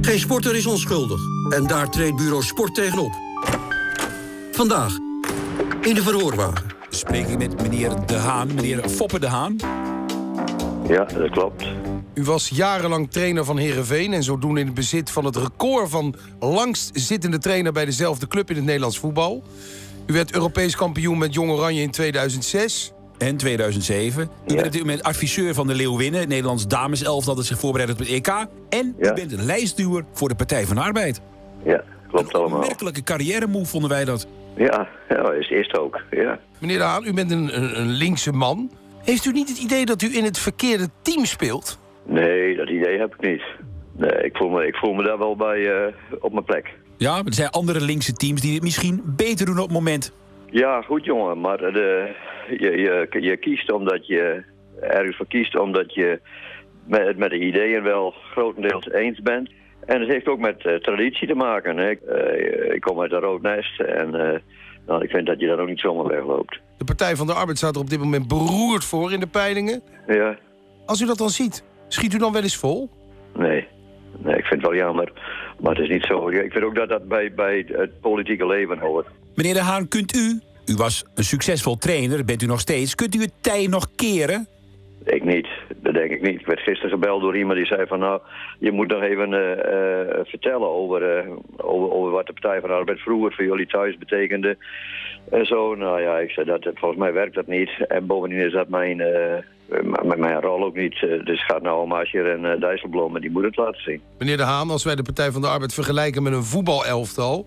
Geen sporter is onschuldig. En daar treedt bureau Sport tegenop. Vandaag, in de verhoorwagen. Spreek ik met meneer De Haan, meneer Foppe de Haan? Ja, dat klopt. U was jarenlang trainer van Heerenveen en zodoende in het bezit van het record van langstzittende trainer bij dezelfde club in het Nederlands voetbal. U werd Europees kampioen met Jong Oranje in 2006. En 2007. U bent natuurlijk adviseur van de Leeuwinnen, het Nederlands dameself dat het zich voorbereidt op het EK. En u bent een lijstduwer voor de Partij van Arbeid. Ja, klopt allemaal. Een opmerkelijke carrière move vonden wij dat. Ja, dat is eerst ook. Ja. Meneer De Haan, u bent een linkse man. Heeft u niet het idee dat u in het verkeerde team speelt? Nee, dat idee heb ik niet. Nee, ik voel me daar wel bij op mijn plek. Ja, maar er zijn andere linkse teams die het misschien beter doen op het moment. Ja, goed jongen, maar je kiest omdat je ergens voor kiest omdat je met de ideeën wel grotendeels eens bent. En het heeft ook met traditie te maken. Hè. Ik kom uit een rood nest en nou, ik vind dat je daar ook niet zomaar wegloopt. De Partij van de Arbeid staat er op dit moment beroerd voor in de peilingen. Ja. Als u dat dan ziet, schiet u dan wel eens vol? Nee. Nee, ik vind het wel jammer. Maar het is niet zo. Ik vind ook dat dat bij het politieke leven hoort. Meneer De Haan, kunt u... U was een succesvol trainer, bent u nog steeds. Kunt u het tij nog keren? Ik niet. Dat denk ik niet. Ik werd gisteren gebeld door iemand die zei van... nou, je moet nog even vertellen over wat de Partij van Arbeid vroeger voor jullie thuis betekende. En zo, nou ja, ik zei dat volgens mij werkt dat niet. En bovendien is dat mijn rol ook niet. Dus het gaat nou om Asscher en Dijsselbloem, maar die moet het laten zien. Meneer De Haan, als wij de Partij van de Arbeid vergelijken met een voetbalelftal...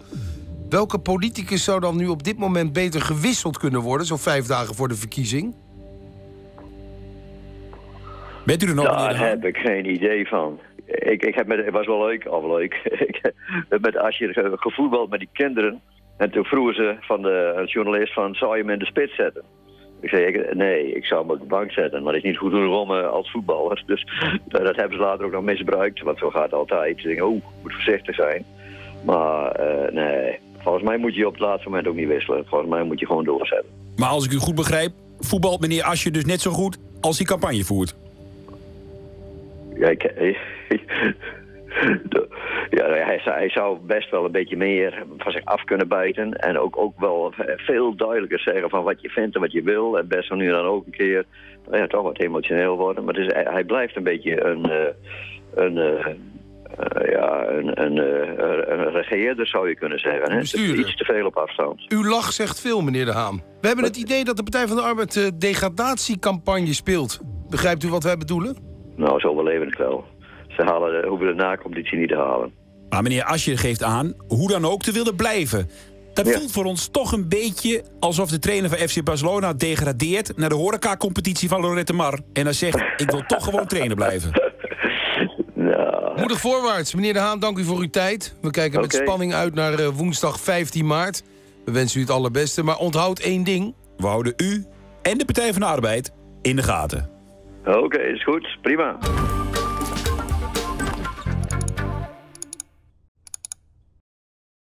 welke politicus zou dan nu op dit moment beter gewisseld kunnen worden... zo'n 5 dagen voor de verkiezing? Bent u er nog aan? Daar heb ik geen idee van. Het was wel leuk, ik heb met Asscher gevoetbald met die kinderen... en toen vroegen ze van een journalist van, zou je hem in de spits zetten? Ik zei, nee, ik zou hem op de bank zetten. Maar dat is niet goed genoeg om als voetballer. Dus dat hebben ze later ook nog misbruikt. Want zo gaat het altijd. Ze denken, moet voorzichtig zijn. Maar nee, volgens mij moet je op het laatste moment ook niet wisselen. Volgens mij moet je gewoon doorzetten. Maar als ik u goed begrijp, voetbalt meneer Asscher dus net zo goed als hij campagne voert? Ja, ja, hij zou best wel een beetje meer van zich af kunnen bijten. En ook wel veel duidelijker zeggen van wat je vindt en wat je wil. En best wel nu dan ook een keer toch wat emotioneel worden. Maar hij blijft een beetje een regeerder, zou je kunnen zeggen. Hè? Iets te veel op afstand. Uw lach zegt veel, meneer De Haan. We hebben het idee dat de Partij van de Arbeid degradatiecampagne speelt. Begrijpt u wat wij bedoelen? Nou, zo beleven ik wel. Ze hoeven de nacompetitie niet te halen. Maar meneer Asscher geeft aan hoe dan ook te willen blijven. Dat voelt voor ons toch een beetje alsof de trainer van FC Barcelona degradeert... naar de horeca-competitie van Lorette Mar. En dan zegt, ik wil toch gewoon trainer blijven. Nou. Moedig voorwaarts. Meneer De Haan, dank u voor uw tijd. We kijken met spanning uit naar woensdag 15 maart. We wensen u het allerbeste, maar onthoud één ding. We houden u en de Partij van de Arbeid in de gaten. Oké, is goed. Prima.